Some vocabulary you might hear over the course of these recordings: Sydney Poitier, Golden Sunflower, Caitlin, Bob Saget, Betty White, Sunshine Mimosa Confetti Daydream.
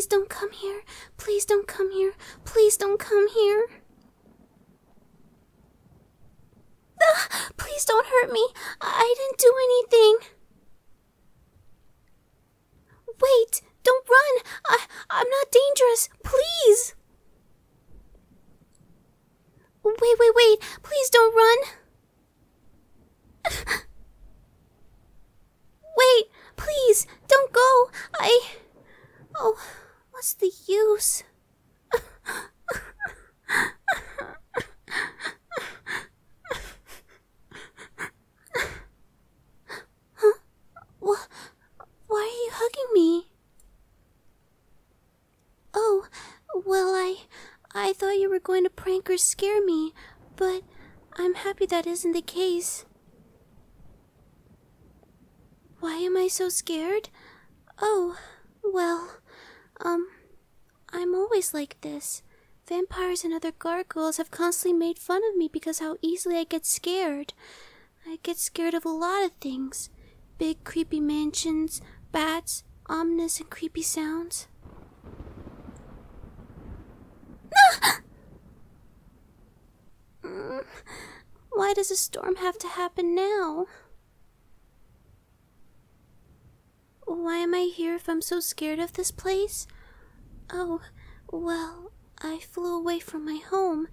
Please don't come here. Please don't come here. Please don't come here. Please don't hurt me. I didn't do anything. Wait, don't run. I'm not dangerous. Please. Wait. Please don't run. Wait, please don't go. Oh, what's the use? Huh? Why are you hugging me? Oh, well, I thought you were going to prank or scare me, but I'm happy that isn't the case. Why am I so scared? Oh, well... I'm always like this. Vampires and other gargoyles have constantly made fun of me because how easily I get scared. I get scared of a lot of things. Big creepy mansions, bats, ominous and creepy sounds. Why does a storm have to happen now? Why am I here if I'm so scared of this place? Oh, well, I flew away from my home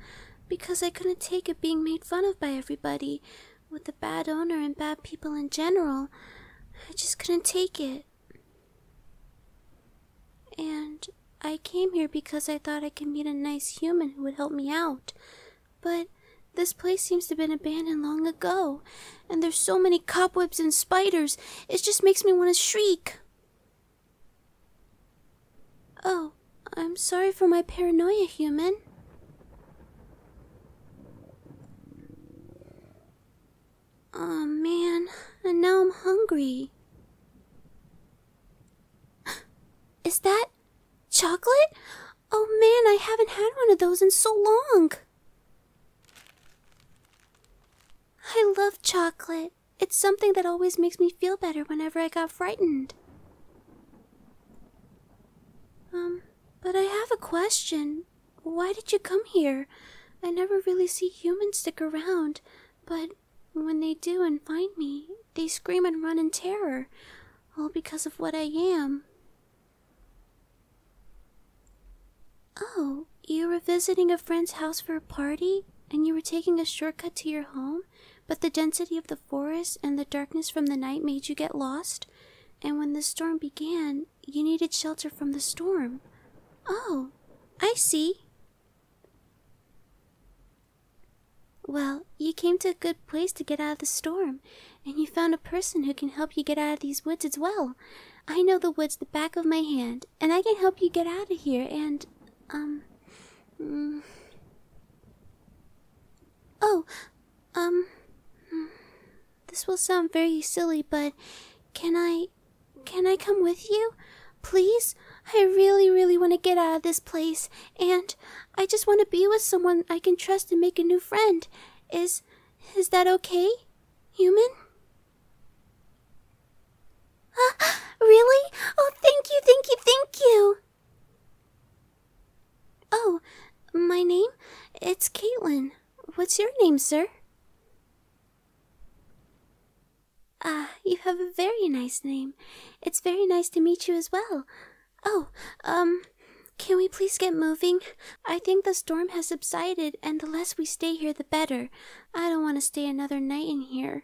because I couldn't take it being made fun of by everybody, with a bad owner and bad people in general. I just couldn't take it. And I came here because I thought I could meet a nice human who would help me out. But this place seems to have been abandoned long ago, and there's so many cobwebs and spiders, it just makes me want to shriek. Oh, I'm sorry for my paranoia, human. Aw, man, and now I'm hungry. Is that chocolate? Oh man, I haven't had one of those in so long. I love chocolate. It's something that always makes me feel better whenever I got frightened. But I have a question. Why did you come here? I never really see humans stick around, but when they do and find me, they scream and run in terror, all because of what I am. Oh, you were visiting a friend's house for a party, and you were taking a shortcut to your home? But the density of the forest and the darkness from the night made you get lost, and when the storm began, you needed shelter from the storm. Oh, I see. Well, you came to a good place to get out of the storm, and you found a person who can help you get out of these woods as well. I know the woods the back of my hand, and I can help you get out of here and, this will sound very silly, but can I come with you? Please? I really want to get out of this place, and I just want to be with someone I can trust and make a new friend. Is that okay, human? Really? Oh, thank you! Oh, my name? It's Caitlin. What's your name, sir? Ah, you have a very nice name. It's very nice to meet you as well. Oh, can we please get moving? I think the storm has subsided, and the less we stay here, the better. I don't want to stay another night in here.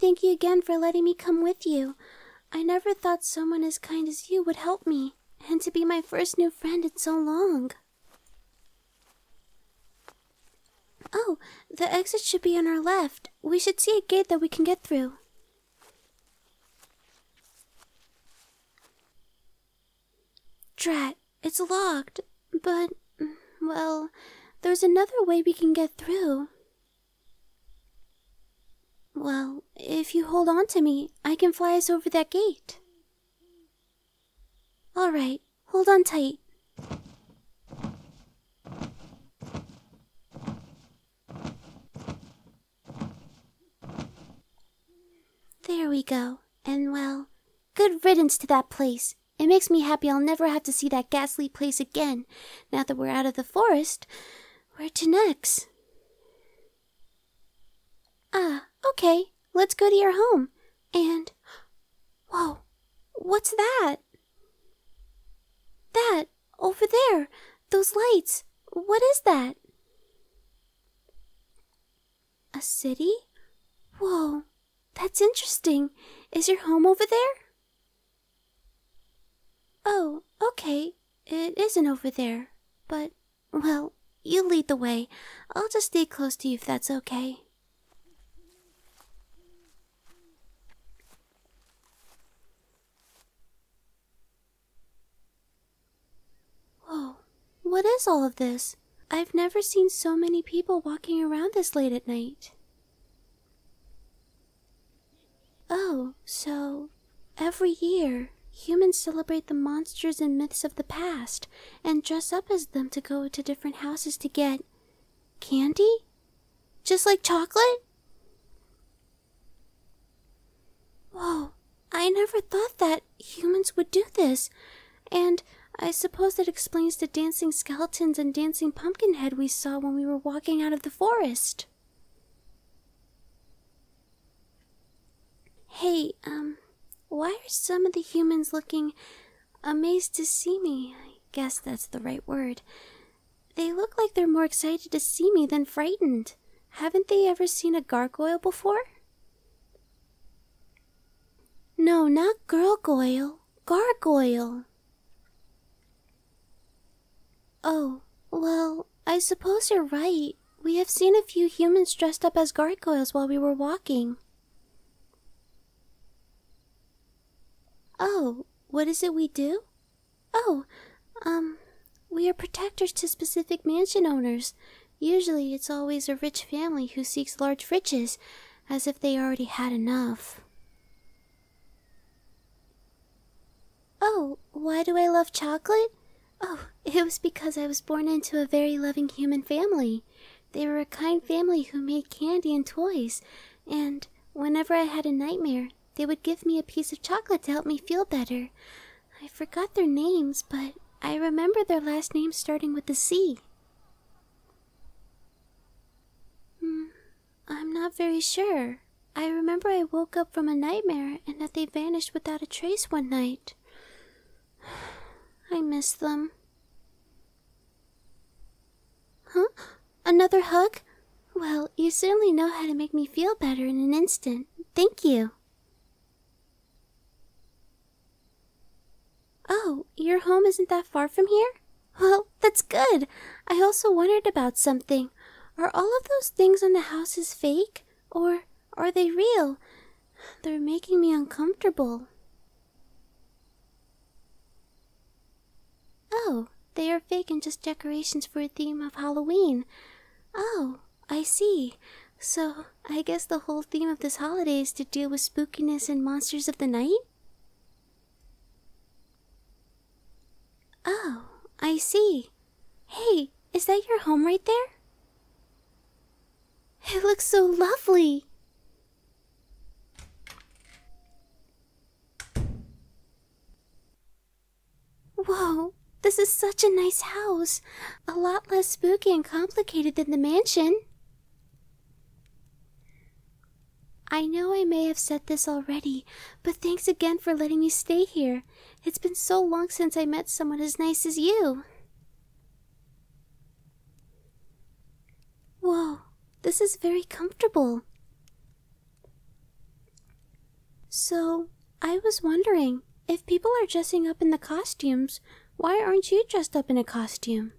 Thank you again for letting me come with you. I never thought someone as kind as you would help me, and to be my first new friend in so long. Oh, the exit should be on our left. We should see a gate that we can get through. Drat, it's locked, but, well, there's another way we can get through. Well, if you hold on to me, I can fly us over that gate. All right, hold on tight. There we go. And well, good riddance to that place. It makes me happy I'll never have to see that ghastly place again. Now that we're out of the forest, where to next? Ah, okay. Let's go to your home. And... whoa, what's that? That, over there, those lights. What is that? A city? Whoa, that's interesting. Is your home over there? Oh, okay. It isn't over there. But, well, you lead the way. I'll just stay close to you if that's okay. Whoa, what is all of this? I've never seen so many people walking around this late at night. Oh, so every year... humans celebrate the monsters and myths of the past, and dress up as them to go to different houses to get... candy? Just like chocolate? Whoa, I never thought that humans would do this. And I suppose that explains the dancing skeletons and dancing Pumpkinhead we saw when we were walking out of the forest. Hey, why are some of the humans looking amazed to see me? I guess that's the right word. They look like they're more excited to see me than frightened. Haven't they ever seen a gargoyle before? No, not girlgoyle. Gargoyle. Oh, well, I suppose you're right. We have seen a few humans dressed up as gargoyles while we were walking. Oh, what is it we do? Oh, we are protectors to specific mansion owners. Usually it's always a rich family who seeks large riches, as if they already had enough. Oh, why do I love chocolate? Oh, it was because I was born into a very loving human family. They were a kind family who made candy and toys, and whenever I had a nightmare, they would give me a piece of chocolate to help me feel better. I forgot their names, but I remember their last name starting with a C. I'm not very sure. I remember I woke up from a nightmare and that they vanished without a trace one night. I miss them. Huh? Another hug? Well, you certainly know how to make me feel better in an instant. Thank you. Oh, your home isn't that far from here? Well, that's good. I also wondered about something. Are all of those things on the houses fake? Or are they real? They're making me uncomfortable. Oh, they are fake and just decorations for a theme of Halloween. Oh, I see. So, I guess the whole theme of this holiday is to deal with spookiness and monsters of the night? Oh, I see. Hey, is that your home right there? It looks so lovely. Whoa, this is such a nice house. A lot less spooky and complicated than the mansion. I know I may have said this already, but thanks again for letting me stay here. It's been so long since I met someone as nice as you. Whoa, this is very comfortable. So, I was wondering, if people are dressing up in the costumes, why aren't you dressed up in a costume?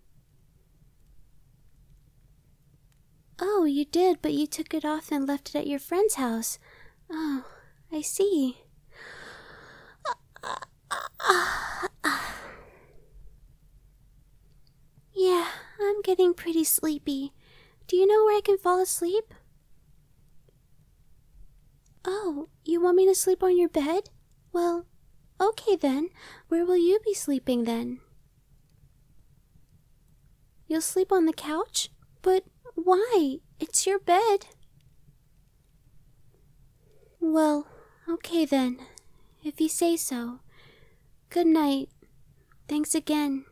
Oh, you did, but you took it off and left it at your friend's house. Oh, I see. Yeah, I'm getting pretty sleepy. Do you know where I can fall asleep? Oh, you want me to sleep on your bed? Well, okay then. Where will you be sleeping then? You'll sleep on the couch? But why? It's your bed. Well, okay then. If you say so. Good night. Thanks again.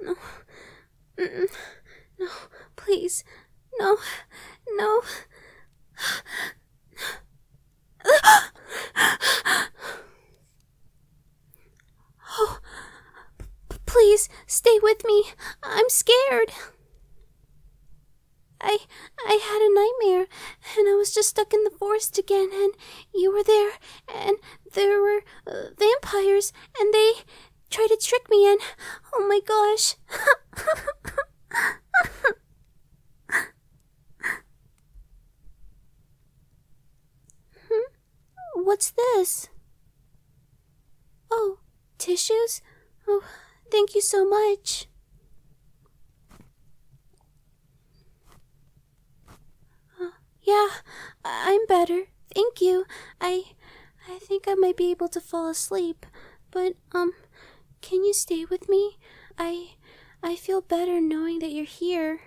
No. Mm-mm. No, please. No. No. Oh, please stay with me. I'm scared. I had a nightmare, and I was just stuck in the forest again, and you were there, and there were vampires, and they tried to trick me, and oh my gosh. What's this? Oh, tissues? Oh, thank you so much. Yeah, I'm better. Thank you. I think I might be able to fall asleep, but, can you stay with me? I feel better knowing that you're here.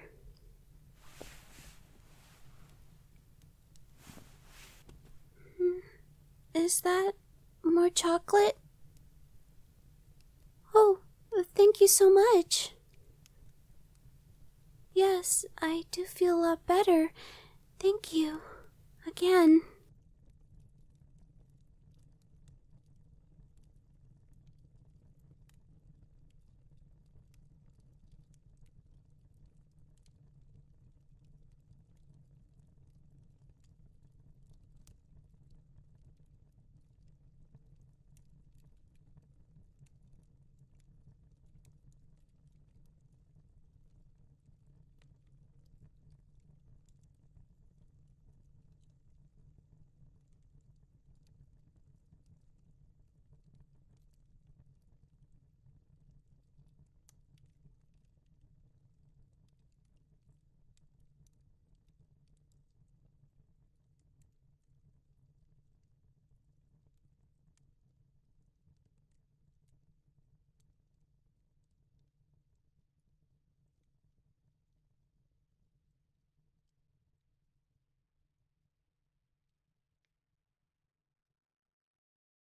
Is that more chocolate? Oh, thank you so much. Yes, I do feel a lot better. Thank you. Again.